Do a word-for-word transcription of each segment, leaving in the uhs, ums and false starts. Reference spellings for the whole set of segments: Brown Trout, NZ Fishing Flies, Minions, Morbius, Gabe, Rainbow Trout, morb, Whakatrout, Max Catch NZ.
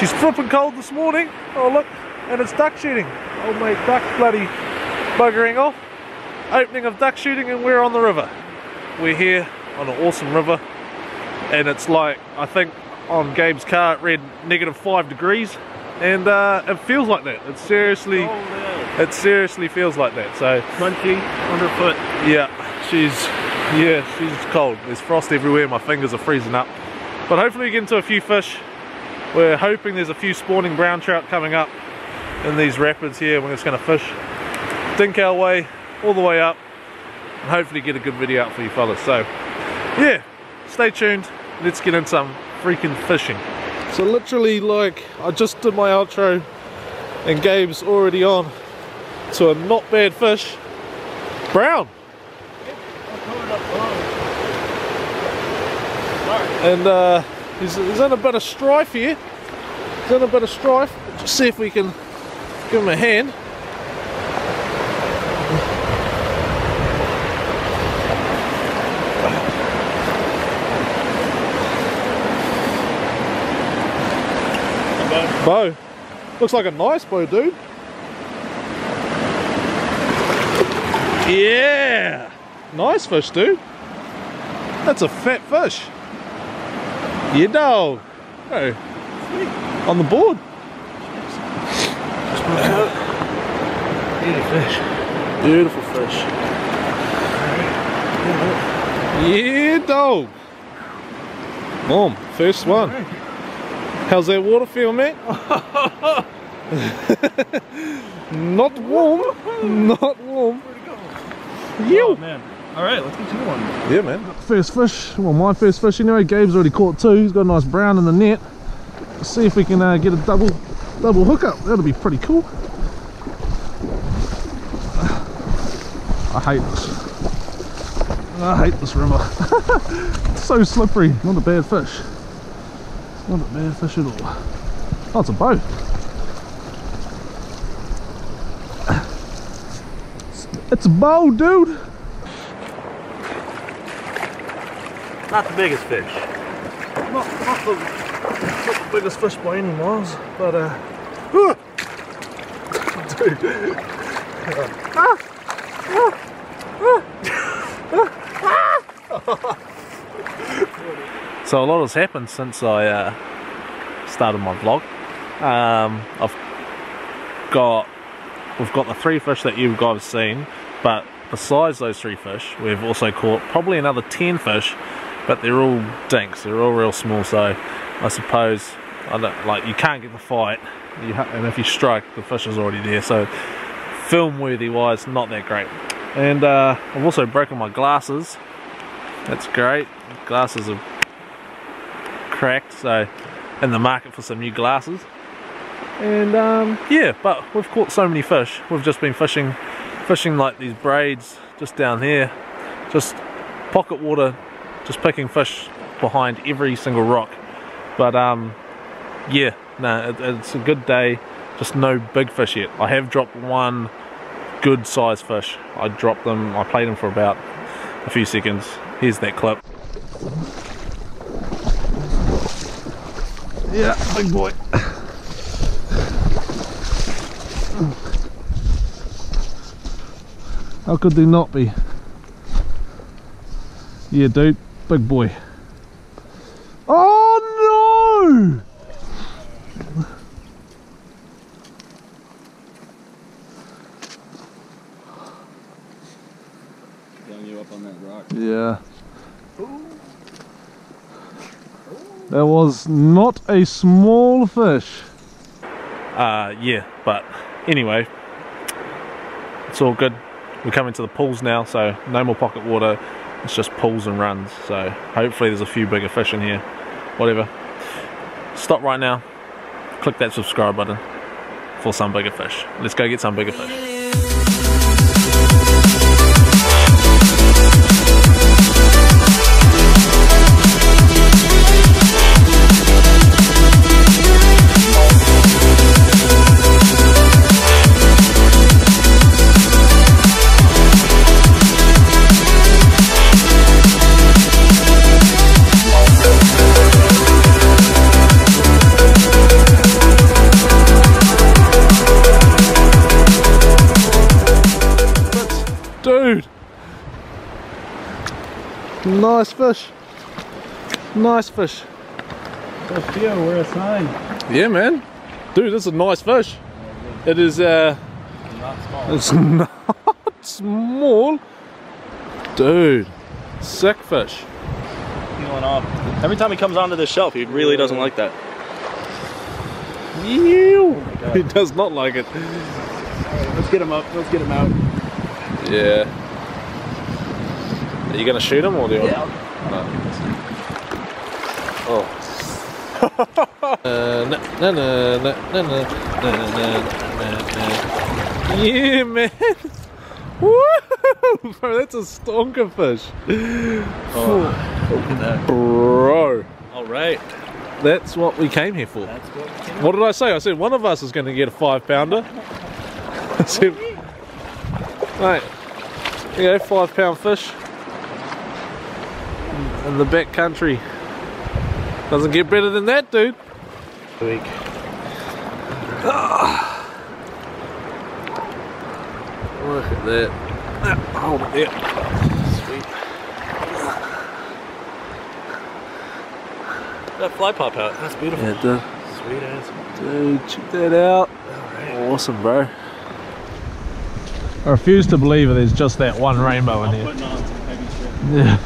She's flipping cold this morning. Oh look, and it's duck shooting. Old mate duck bloody buggering off. Opening of duck shooting, and we're on the river. We're here on an awesome river, and it's like, I think on Gabe's car it read negative five degrees, and uh, it feels like that. It seriously, it seriously feels like that. So crunchy underfoot. Yeah, she's yeah she's cold. There's frost everywhere. My fingers are freezing up. But hopefully we get into a few fish. We're hoping there's a few spawning brown trout coming up in these rapids here. We're just going to fish, dink our way all the way up, and hopefully get a good video out for you fellas. So yeah, stay tuned. Let's get in some freaking fishing. So literally, like, I just did my outro and Gabe's already on to a not bad fish. Brown. And uh, he's, he's in a bit of strife here. He's in a bit of strife. Just see if we can give him a hand. Bow. Looks like a nice bow, dude. Yeah! Nice fish, dude. That's a fat fish. Yeah, dog. Oh. On the board. Beautiful fish. Beautiful fish. Yeah, dog. Mom, first one. How's that water feel, mate? Not warm. Not warm. You. Oh, man. All right, let's get to the one. Yeah, man. First fish. Well, my first fish anyway. Gabe's already caught two. He's got a nice brown in the net. Let's see if we can uh, get a double, double hookup. That'll be pretty cool. I hate this. I hate this river. It's so slippery. Not a bad fish. Not a bad fish at all. Oh, it's a boat. It's a bow, dude. Not the biggest fish. Not, not, the, not the biggest fish by any means, but uh. Dude. So a lot has happened since I uh, started my vlog. Um, I've got, we've got the three fish that you guys have seen, but besides those three fish, we've also caught probably another ten fish, but they're all dinks. They're all real small, so I suppose I don't, like you can't get the fight, you ha and if you strike, the fish is already there. So film-worthy wise, not that great. And uh, I've also broken my glasses. That's great. Glasses are cracked, so in the market for some new glasses. And um, yeah, but we've caught so many fish. We've just been fishing fishing like these braids just down here, just pocket water, just picking fish behind every single rock. But um, yeah, no, it, it's a good day, just no big fish yet. I have dropped one good size fish. I dropped them, I played them for about a few seconds. Here's that clip. Yeah, big boy. How could they not be? Yeah, dude, big boy. Oh no! Down you up on that rock. Yeah. That was not a small fish. Uh, yeah, but anyway, it's all good. We're coming to the pools now, so no more pocket water. It's just pools and runs, so hopefully there's a few bigger fish in here. Whatever. Stop right now. Click that subscribe button for some bigger fish. Let's go get some bigger fish. Nice fish. Nice fish. A few were a sign. Yeah, man. Dude, this is a nice fish. It is uh it's not small. It's not small. Dude. Sick fish. Going off. Every time he comes onto this shelf, he really doesn't like that. Ew. Oh, he does not like it. Alright, let's get him up. Let's get him out. Yeah. Are you gonna shoot him or do you yeah. want no. Oh. uh, na, na, na, na, na, na, na, na, na. Yeah, man. Woo! Bro, that's a stonker fish. Oh, bro. Alright. That's what we came here for. That's what, we came what did I say? I said one of us is going to get a five pounder. I said, mate, you know, five pound fish in the back country. Doesn't get better than that, dude. Weak. Oh. Look at that. Hold it. Sweet. That fly pop out. That's beautiful. Yeah, dude. Sweet ass. Dude, check that out. Right. Awesome, bro. I refuse to believe there's just that one rainbow in here. Yeah.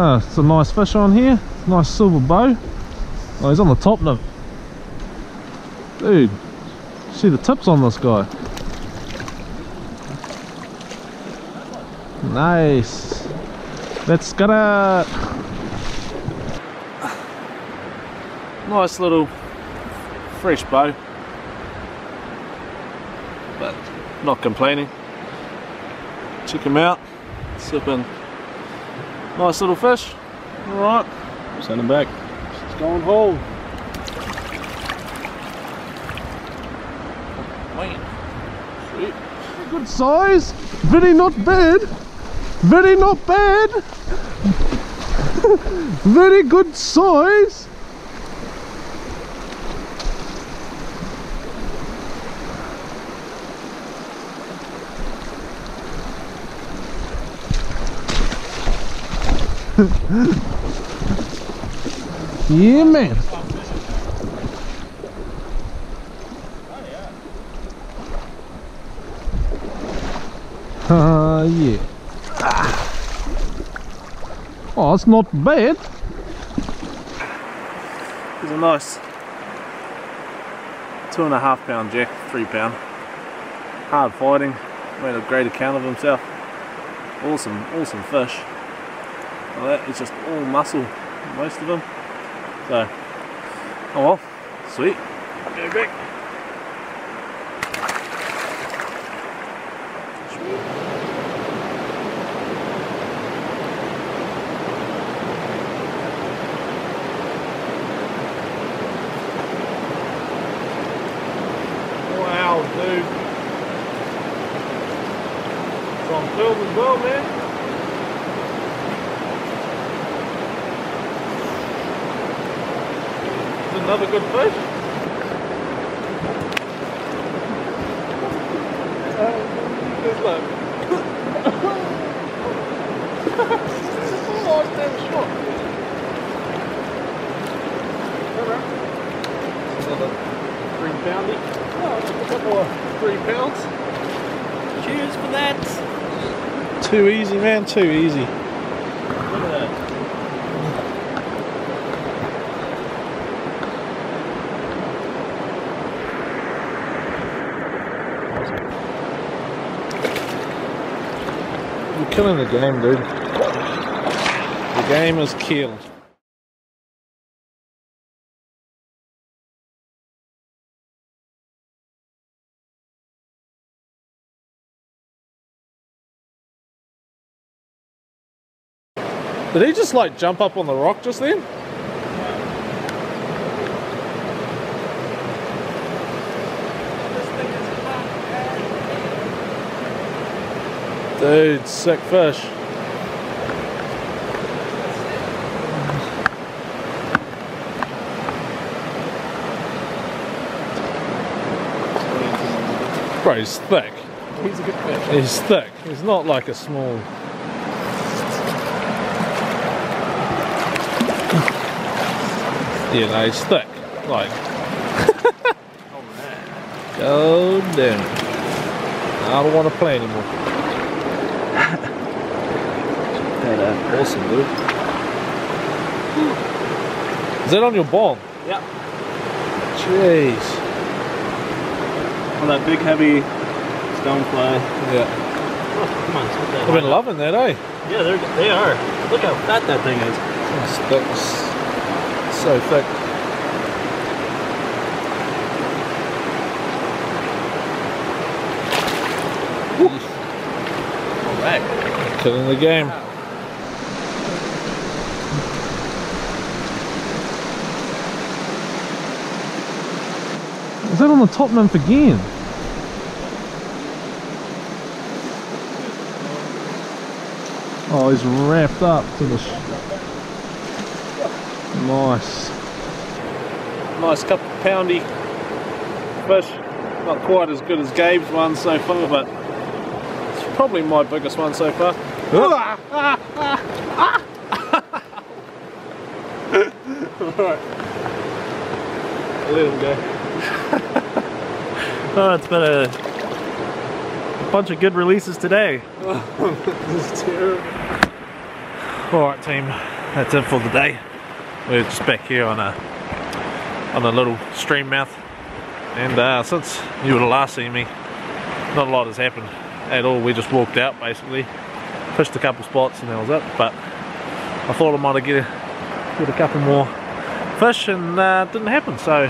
Oh, it's a nice fish on here. Nice silver bow. Oh, he's on the top now. Dude, see the tips on this guy. Nice. Let's get it. Nice little fresh bow. But not complaining. Check him out. Sipping. Nice little fish. Alright. Send him back. It's going home. Good size, very not bad, very not bad, very good size. Yeah, man. Uh, yeah. Ah. Oh, it's not bad. It's a nice two and a half pound jack, three pound. Hard fighting, made a great account of himself. Awesome, awesome fish. Well, that is just all muscle, most of him. So, oh well, sweet. Go back. Another good fish. Three poundy. Oh, a couple of three pounds. Cheers for that. Too easy, man. Too easy. Look at that. Killing the game, dude. The game is killed. Did he just like jump up on the rock just then? Dude, sick fish. Bro, he's thick. He's a good fish. He's thick. He's not like a small. You know, he's thick. Like. Oh man. Go down. I don't want to play anymore. That, uh, awesome, dude. Is that on your bomb? Yeah. Jeez. On that big heavy stone fly. Yeah. Oh, come on, what the I've been loving that, eh? Yeah, they're, they are. Look how fat that thing is. It's thick. It's so thick. All right. Killing the game. Wow. Is that on the top nymph again? Oh, he's wrapped up to the... Nice. Nice couple of poundy fish. Not quite as good as Gabe's one so far, but it's probably my biggest one so far. Alright. I'll let him go. Oh, it's been a, a bunch of good releases today. This is terrible. Alright team, that's it for the day. We're just back here on a on a little stream mouth, and uh, since you would have last seen me, not a lot has happened at all. We just walked out basically, fished a couple spots and that was it, but I thought I might get a, get a couple more fish and uh, it didn't happen, so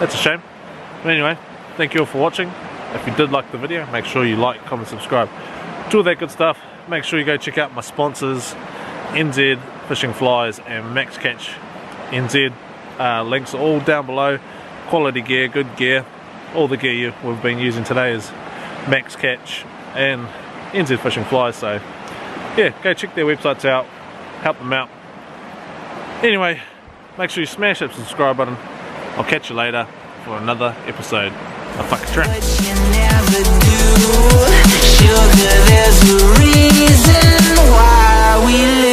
that's a shame. But anyway, thank you all for watching. If you did like the video, make sure you like, comment, subscribe, do all that good stuff. Make sure you go check out my sponsors, N Z Fishing Flies and Max Catch N Z. Uh, links are all down below. Quality gear, good gear. All the gear you, we've been using today is Max Catch and N Z Fishing Flies. So yeah, go check their websites out, help them out. Anyway, make sure you smash that subscribe button. I'll catch you later for another episode of Whakatrout. What you never do, sugar, there's a reason why we live.